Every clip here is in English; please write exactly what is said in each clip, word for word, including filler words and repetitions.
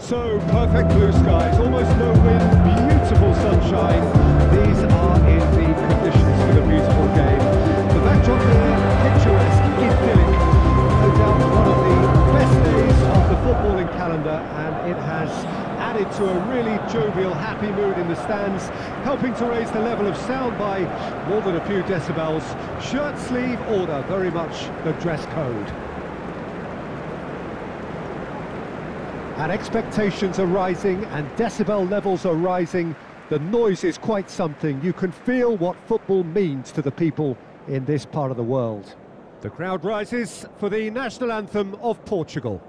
So perfect blue skies, almost no wind, beautiful sunshine. These are indeed conditions for the beautiful game. The backdrop here, picturesque, idyllic. No doubt one of the best days of the footballing calendar, and it has added to a really jovial, happy mood in the stands, helping to raise the level of sound by more than a few decibels. Shirt sleeve order, very much the dress code. And expectations are rising and decibel levels are rising. The noise is quite something. You can feel what football means to the people in this part of the world. The crowd rises for the national anthem of Portugal.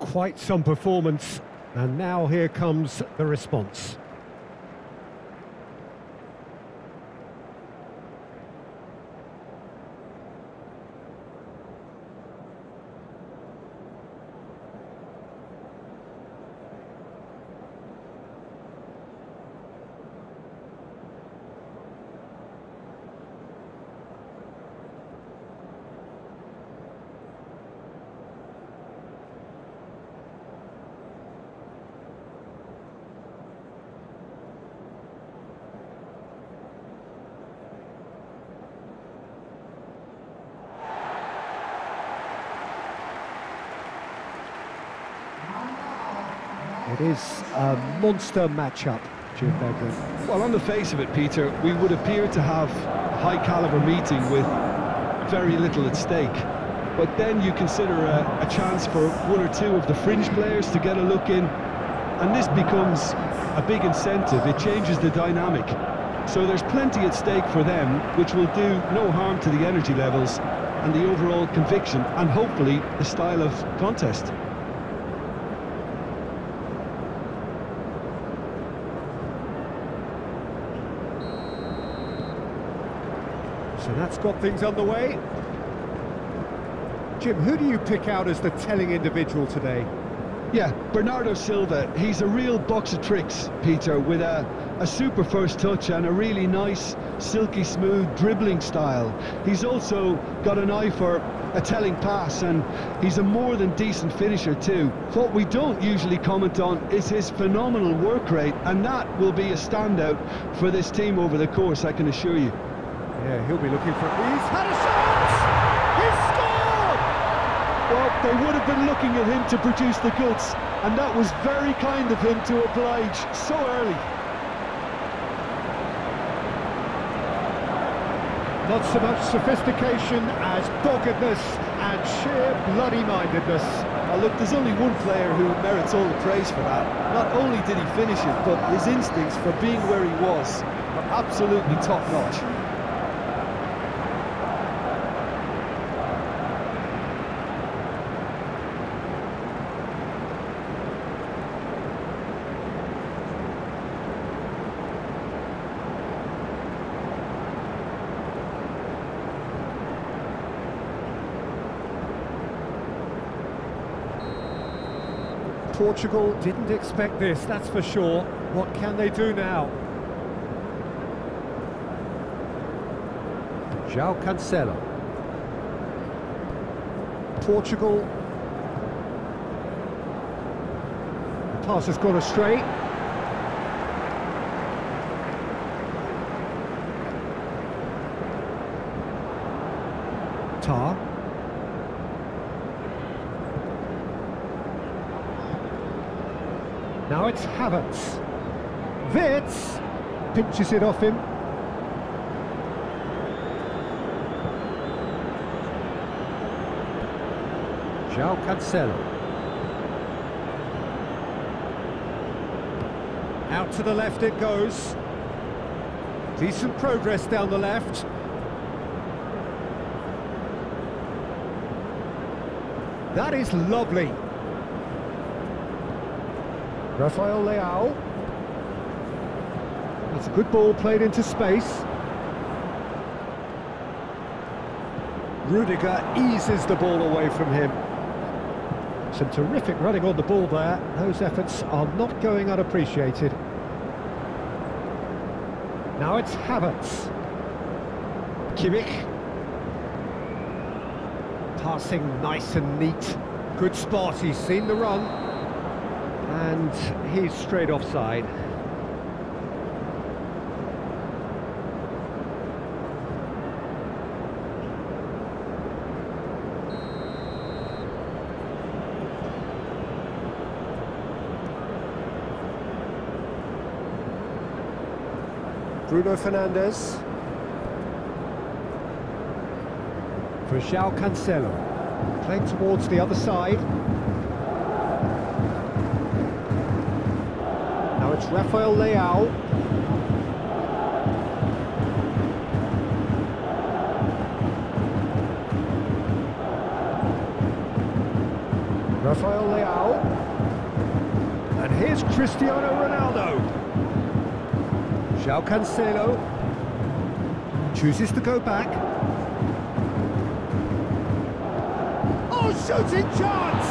Quite some performance, and now here comes the response. It is a monster match-up, Jim Beglin. Well, on the face of it, Peter, we would appear to have a high-caliber meeting with very little at stake. But then you consider a, a chance for one or two of the fringe players to get a look in, and this becomes a big incentive. It changes the dynamic. So there's plenty at stake for them, which will do no harm to the energy levels and the overall conviction, and hopefully the style of contest. So that's got things underway. Jim, who do you pick out as the telling individual today? Yeah, Bernardo Silva. He's a real box of tricks, Peter, with a, a super first touch and a really nice, silky smooth dribbling style. He's also got an eye for a telling pass, and he's a more than decent finisher too. What we don't usually comment on is his phenomenal work rate, and that will be a standout for this team over the course, I can assure you. Yeah, he'll be looking for it. He's had a shot! He's scored! Well, they would have been looking at him to produce the goods, and that was very kind of him to oblige so early. Not so much sophistication as doggedness and sheer bloody-mindedness. Now look, there's only one player who merits all the praise for that. Not only did he finish it, but his instincts for being where he was are absolutely top-notch. Portugal didn't expect this, that's for sure. What can they do now? João Cancelo. Portugal. The pass has gone astray. Tar. Now it's Havertz. Wirtz pinches it off him. João Cancelo. Out to the left it goes. Decent progress down the left. That is lovely. Rafael Leão. That's a good ball played into space. Rüdiger eases the ball away from him. Some terrific running on the ball there. Those efforts are not going unappreciated. Now it's Havertz. Kimmich. Passing nice and neat. Good spot, he's seen the run. And he's straight offside. Bruno Fernandes. For João Cancelo. Playing towards the other side. Now it's Rafael Leão. Rafael Leão. And here's Cristiano Ronaldo. João Cancelo chooses to go back. Oh, shooting chance!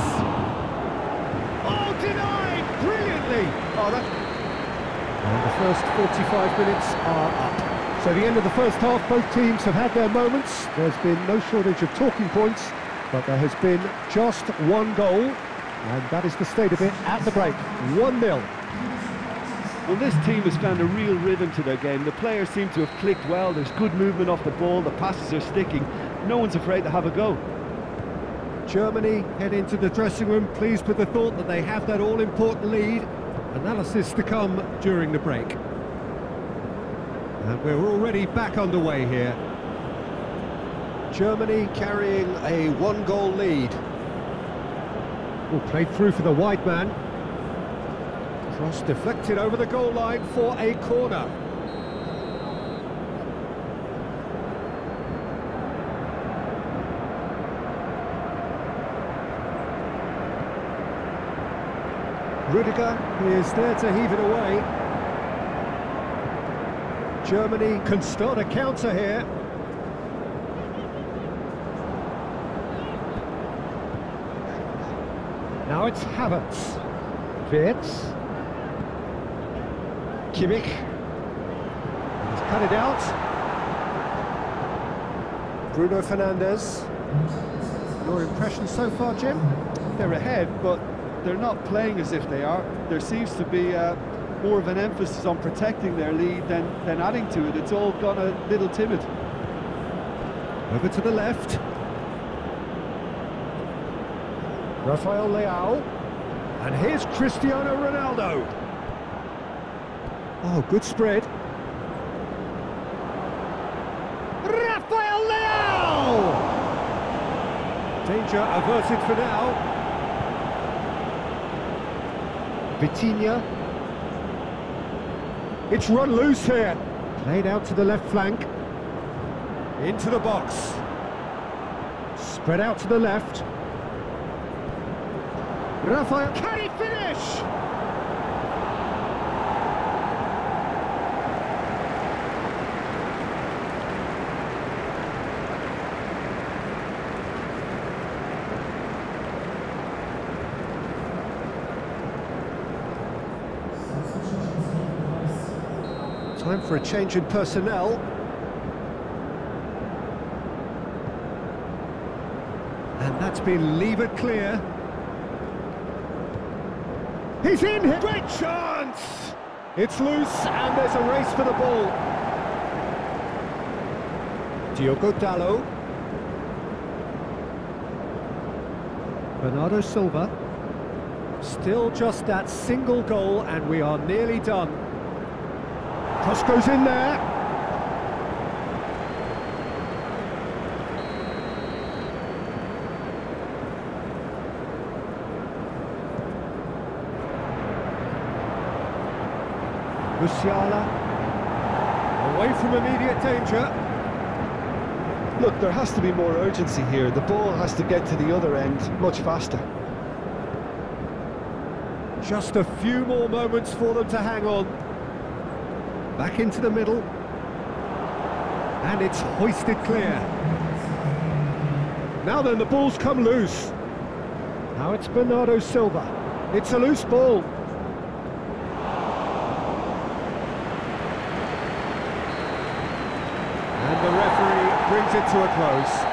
Oh, denied brilliantly! Oh, that... And the first forty-five minutes are up. So the end of the first half, both teams have had their moments. There's been no shortage of talking points, but there has been just one goal, and that is the state of it at the break. one nil. Well, this team has found a real rhythm to their game. The players seem to have clicked well. There's good movement off the ball. The passes are sticking. No one's afraid to have a go. Germany head into the dressing room pleased with the thought that they have that all-important lead. Analysis to come during the break. And we're already back underway here. Germany carrying a one-goal lead. Oh, played through for the wide man. Cross deflected over the goal line for a corner. Rüdiger is there to heave it away. Germany can start a counter here. Now it's Havertz. Havertz. Kimmich has cut it out. Bruno Fernandes. Your impression so far, Jim? They're ahead, but they're not playing as if they are. There seems to be uh, more of an emphasis on protecting their lead than, than adding to it. It's all gone a little timid. Over to the left. Rafael Leão. And here's Cristiano Ronaldo. Oh, good spread. Rafael Leão! Danger averted for now. Vitinha. It's run loose here. Played out to the left flank. Into the box. Spread out to the left. Rafael, can he finish? Time for a change in personnel. And that's been levered clear. He's in here! Great chance! It's loose and there's a race for the ball. Diogo Dalot. Bernardo Silva. Still just that single goal and we are nearly done. Cross goes in there. Musiala. Away from immediate danger. Look, there has to be more urgency here. The ball has to get to the other end much faster. Just a few more moments for them to hang on. Back into the middle, and it's hoisted clear. Now then, the ball's come loose. Now it's Bernardo Silva. It's a loose ball. And the referee brings it to a close.